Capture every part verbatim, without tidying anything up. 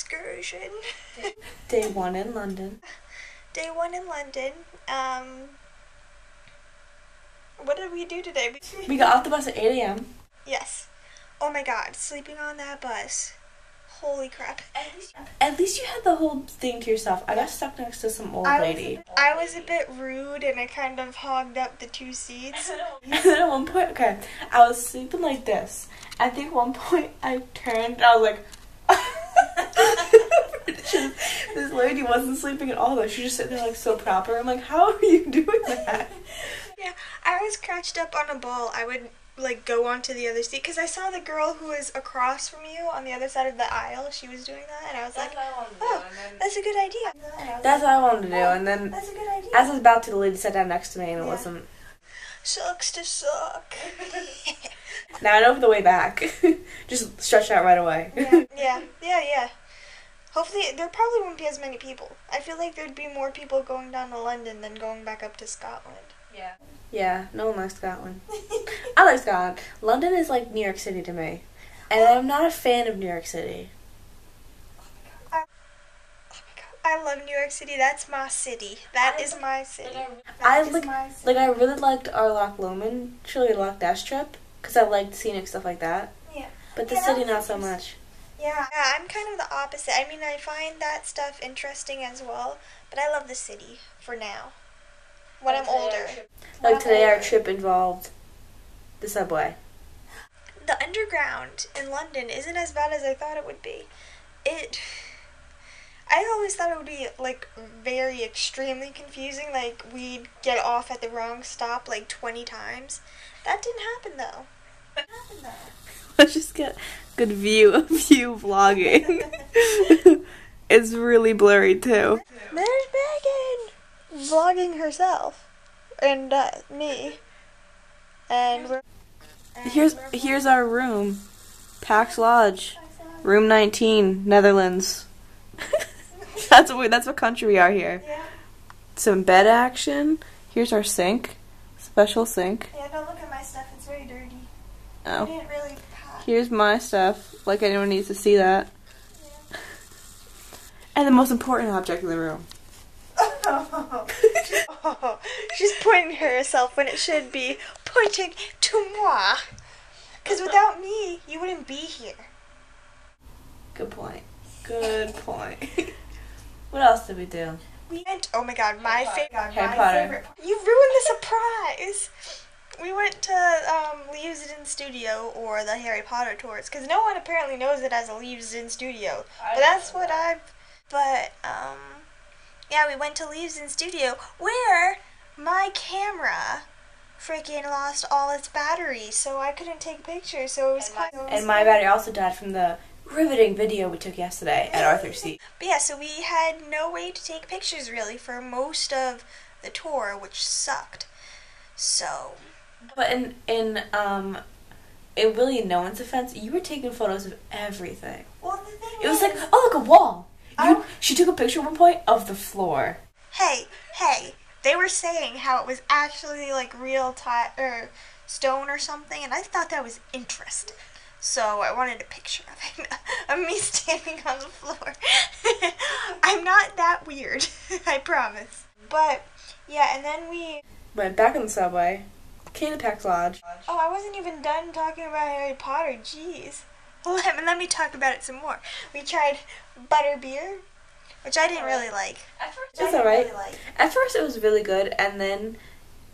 excursion. Day one in London. Day one in London. Um, what did we do today? We got off the bus at eight A M Yes. Oh my god, sleeping on that bus. Holy crap. At least, at least you had the whole thing to yourself. I got stuck next to some old I lady. Was, I was a bit rude and I kind of hogged up the two seats. And then at one point, okay, I was sleeping like this. I think at one point I turned and I was like, this lady wasn't sleeping at all though. She was just sitting there like so proper. I'm like, how are you doing that? Yeah, I was crouched up on a ball. I would like go on to the other seat because I saw the girl who was across from you on the other side of the aisle. She was doing that, and I was that's like, I "Oh, do, that's a good idea." That's what I wanted to do, and then that's a good idea. As I was about to, the lady sat down next to me, and it yeah. wasn't. Sucks to suck. Now I know for the way back. Just stretch out right away. yeah. yeah, yeah, yeah. Hopefully, there probably won't be as many people. I feel like there'd be more people going down to London than going back up to Scotland. Yeah. Yeah, no one likes Scotland. I like Scotland. London is like New York City to me. And I'm not a fan of New York City. Oh my god. I, oh my god. I love New York City. That's my city. That I is like, my city. That I is like, my city. Like, I really liked our Loch Lomond, truly Loch Dash trip, because I liked scenic stuff like that. Yeah. But the yeah, city, not so much. Yeah. yeah, I'm kind of the opposite. I mean, I find that stuff interesting as well, but I love the city for now. When I'm older. Like today our trip involved the subway. The Underground in London isn't as bad as I thought it would be. It... I always thought it would be, like, very extremely confusing. Like, we'd get off at the wrong stop, like, twenty times. That didn't happen, though. That happened, though. Let's just get a good view of you vlogging. It's really blurry, too. There's Meghan! Vlogging herself and uh, me, and we're and here's we're here's our room, Pax Lodge, room nineteen, Netherlands. That's what we, that's what country we are here. Yeah. Some bed action. Here's our sink, special sink. Yeah, don't look at my stuff. It's very dirty. Oh. I didn't really pack. Here's my stuff. Like anyone needs to see that. Yeah. And the most important object in the room. Oh. Oh, she's pointing at herself when it should be pointing to moi. Because without me, you wouldn't be here. Good point. Good point. What else did we do? We went, oh my god, my, fa god, Harry my Potter. favorite. You ruined the surprise. We went to um, Leavesden Studio, or the Harry Potter tours. Because no one apparently knows it as a Leavesden Studio. I but that's what that. I've... But, um... yeah, we went to Leavesden Studio, where my camera freaking lost all its battery, so I couldn't take pictures, so it was and quite... My, and my battery also died from the riveting video we took yesterday at Arthur's Seat. But yeah, so we had no way to take pictures, really, for most of the tour, which sucked, so... But in, in um, in really no one's offense, you were taking photos of everything. Well, the thing It was is... like, oh, look, a wall! You, she took a picture at one point of the floor. Hey, hey, they were saying how it was actually like real ti- or stone or something, and I thought that was interesting. So I wanted a picture of it, of me standing on the floor. I'm not that weird, I promise. But, yeah, and then we... went back on the subway, came to Pax Lodge. Oh, I wasn't even done talking about Harry Potter, jeez. Let me, let me talk about it some more. We tried Butterbeer, which I didn't really like. At first, That's alright. Really like. At first it was really good, and then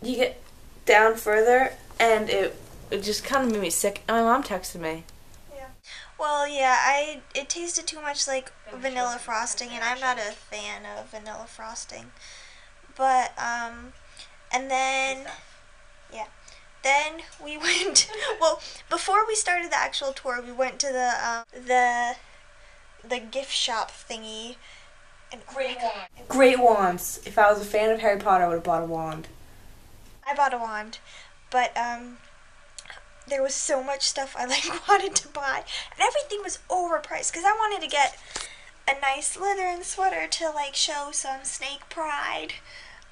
you get down further, and it, it just kind of made me sick. And my mom texted me. Yeah. Well, yeah, I it tasted too much like vanilla frosting, and I'm not a fan of vanilla frosting. But, um, and then, yeah. Then we went, well, before we started the actual tour, we went to the, um, the, the gift shop thingy. And, oh Great wands. Great wands. If I was a fan of Harry Potter, I would have bought a wand. I bought a wand, but, um, there was so much stuff I, like, wanted to buy, and everything was overpriced, because I wanted to get a nice Slytherin sweater to, like, show some snake pride,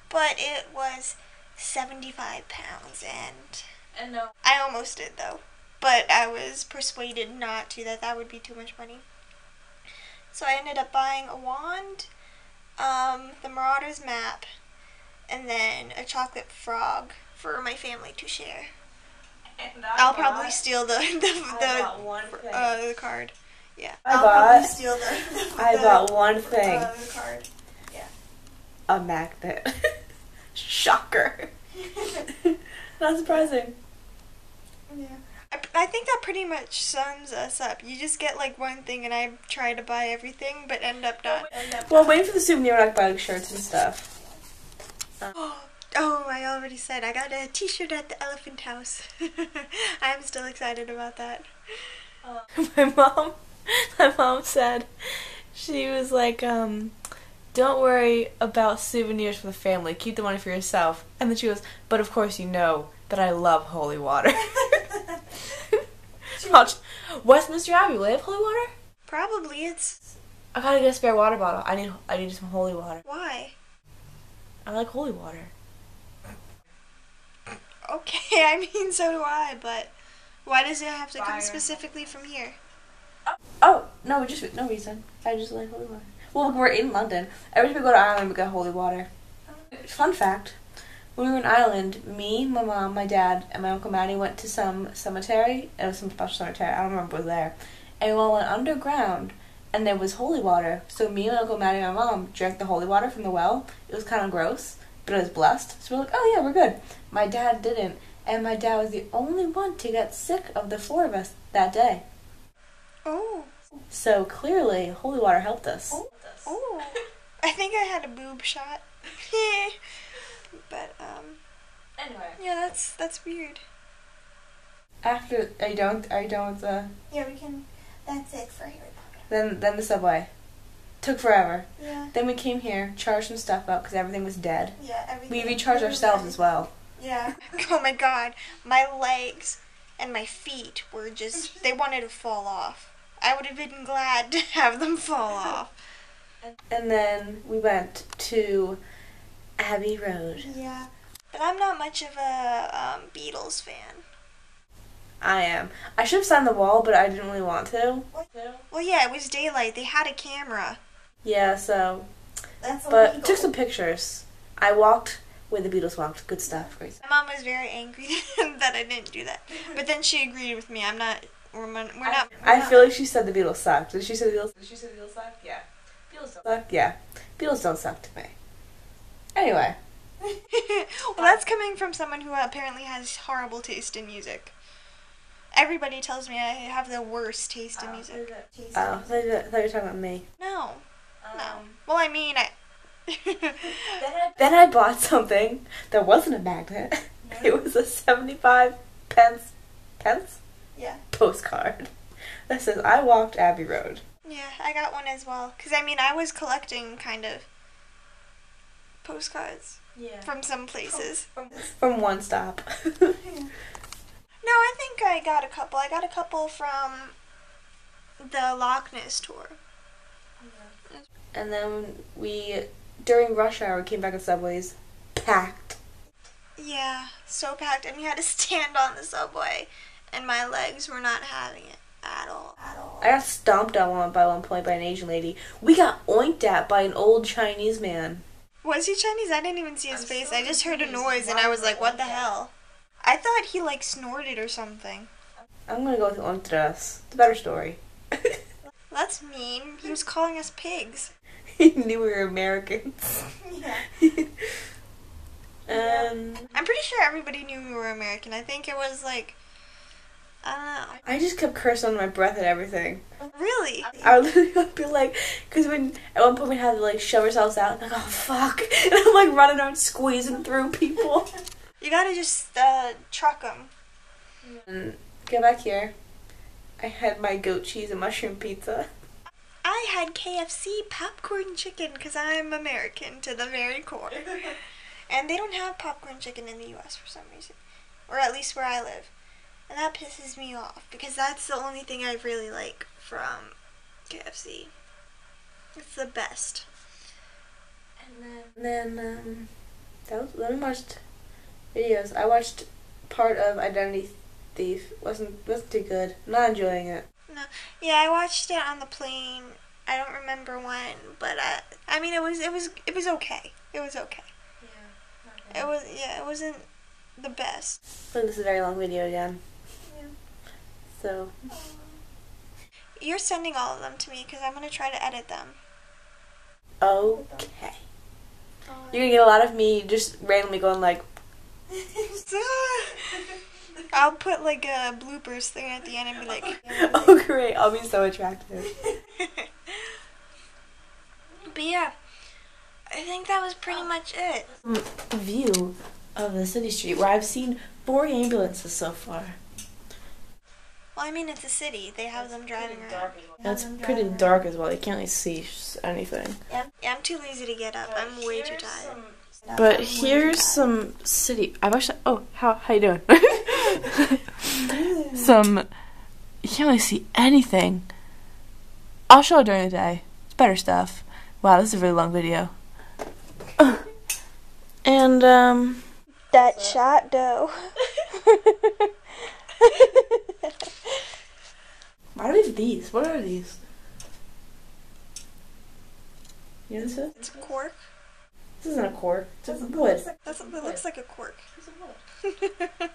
but it was... seventy-five pounds, and and no, I almost did though, but I was persuaded not to. That that would be too much money. So I ended up buying a wand, um, the Marauder's map, and then a chocolate frog for my family to share. And I'll got, probably steal the the, the, uh, the card. Yeah. I I'll got, probably steal the, the I the, got one thing. Uh, the card. Yeah. A magnet. Shocker. Not surprising. Yeah. I, I think that pretty much sums us up. You just get like one thing, and I try to buy everything, but end up not. End up well, not. Waiting for the souvenir, like buying shirts and stuff. Oh, oh, I already said I got a t-shirt at the Elephant House. I'm still excited about that. Uh, my mom, my mom said, she was like, um, don't worry about souvenirs for the family. Keep the money for yourself. And then she goes, but of course you know that I love holy water. Watch, Westminster Abbey, will they have holy water? Probably, it's... I gotta get a spare water bottle. I need, I need some holy water. Why? I like holy water. Okay, I mean, so do I, but why does it have to Fire. come specifically from here? Oh, oh, no, just no reason. I just like holy water. Well, we're in London. Every time we go to Ireland, we get holy water. Fun fact, when we were in Ireland, me, my mom, my dad, and my Uncle Matty went to some cemetery. It was some special cemetery. I don't remember what was there. And we all went underground. And there was holy water, so me and Uncle Maddie and my mom drank the holy water from the well. It was kind of gross, but it was blessed, so we were like, oh yeah, we're good. My dad didn't, and my dad was the only one to get sick of the four of us that day. Oh. So clearly, holy water helped us. Oh, oh. I think I had a boob shot. But, um, anyway. Yeah, that's, that's weird. After, are you done, are you done with the... Yeah, we can, that's it for Harry Potter. Then, then the subway. Took forever. Yeah. Then we came here, charged some stuff up because everything was dead. Yeah, everything. We recharged everything. ourselves as well. Yeah. Oh my god. My legs and my feet were just, they wanted to fall off. I would have been glad to have them fall off. And then we went to Abbey Road. Yeah. But I'm not much of a um, Beatles fan. I am. I should have signed the wall, but I didn't really want to. Well, yeah, it was daylight. They had a camera. Yeah, so... That's but illegal. Took some pictures. I walked where the Beatles walked. Good stuff. Crazy. My mom was very angry that I didn't do that. But then she agreed with me. I'm not... We're, we're I, not... We're I not. feel like she said the Beatles sucked. Did she say the Beatles sucked? Did she say the Beatles sucked? Yeah. Beatles don't suck. Yeah. Beatles don't suck to me. Anyway. Well, that's coming from someone who apparently has horrible taste in music. Everybody tells me I have the worst taste in music. Oh, I thought you were talking about me. No. Um, no. Well, I mean, I... then, I then I bought something that wasn't a magnet. No. It was a seventy-five pence... Pence? Yeah. Postcard. That says, I walked Abbey Road. Yeah, I got one as well. Because, I mean, I was collecting, kind of, postcards. Yeah. From some places. From, from, from one stop. Yeah. No, I think I got a couple. I got a couple from the Loch Ness tour. Yeah. And then we, during rush hour, came back on subways, packed. Yeah, so packed. And we had to stand on the subway, and my legs were not having it at all. At all. I got stomped on one by one point by an Asian lady. We got oinked at by an old Chinese man. Was he Chinese? I didn't even see his I'm face. So I just heard a noise, and I was like, what the hell? I thought he, like, snorted or something. I'm gonna go with Ontras. It's a better story. That's mean. He was calling us pigs. He knew we were Americans. Yeah. um, I'm pretty sure everybody knew we were American. I think it was, like, I don't know. I just kept cursing under my breath at everything. Really? I would literally be like, because when, at one point we had to, like, shove ourselves out, and I'm like, oh, fuck. And I'm, like, running around squeezing through people. You gotta just, uh, truck them. Mm. Get back here. I had my goat cheese and mushroom pizza. I had K F C popcorn chicken because I'm American to the very core. And they don't have popcorn chicken in the U S for some reason. Or at least where I live. And that pisses me off because that's the only thing I really like from K F C. It's the best. And then, then um, that was that much... videos. I watched part of Identity Thief. Wasn't wasn't too good. Not enjoying it. No. Yeah, I watched it on the plane I don't remember when, but I, I mean, it was, it was, it was okay. It was okay. Yeah. It was, yeah, it wasn't the best. So this is a very long video again. Yeah. So. You're sending all of them to me because I'm going to try to edit them. Okay. You're going to get a lot of me just randomly going like. I'll put like a bloopers thing at the end and be like. Oh great, I'll be so attractive. But yeah, I think that was pretty much it. View of the city street where I've seen four ambulances so far. Well, I mean, it's a city. They have them driving around. It's pretty dark as well. They can't really see anything. Yeah, I'm too lazy to get up. I'm way too tired. But here's some city. I watched. Oh, how how you doing? Some. You can't really see anything. I'll show it during the day. It's better stuff. Wow, this is a really long video. And um. That shot though. Why are these? What are these? You know this is? It's a cork. This isn't a cork. It's that's a wood. Like, that's what, that looks like a cork. It's a wood. That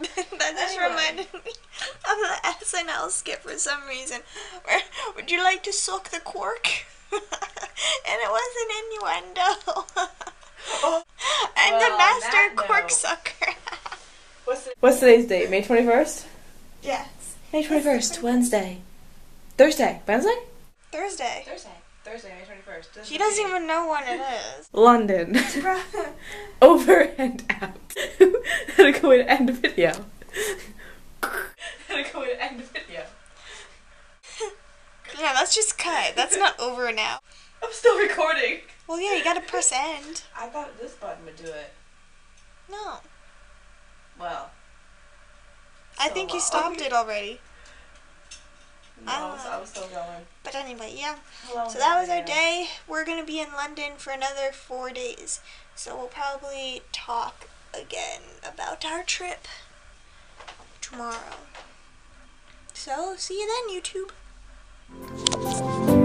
just anyway. Reminded me of the S N L skit for some reason. Where, would you like to suck the cork? And it was an innuendo. Oh. And well, the master cork sucker. What's, What's today's date? May twenty-first? Yes. May twenty-first, Wednesday. Thursday. Wednesday? Thursday. Thursday. Thursday, May twenty-first. Thursday. She doesn't even know when it is. London. Over and out. Had to go in and end the video. Had to go in and end the video. Yeah, that's just cut. That's not over now. I'm still recording. Well, yeah, you gotta press end. I thought this button would do it. No. Well, I so think long. You stopped it already. No, I, was, I was still going. But anyway, yeah. Hello, so that was our day. We're going to be in London for another four days. So we'll probably talk again about our trip tomorrow. So, see you then, YouTube. We'll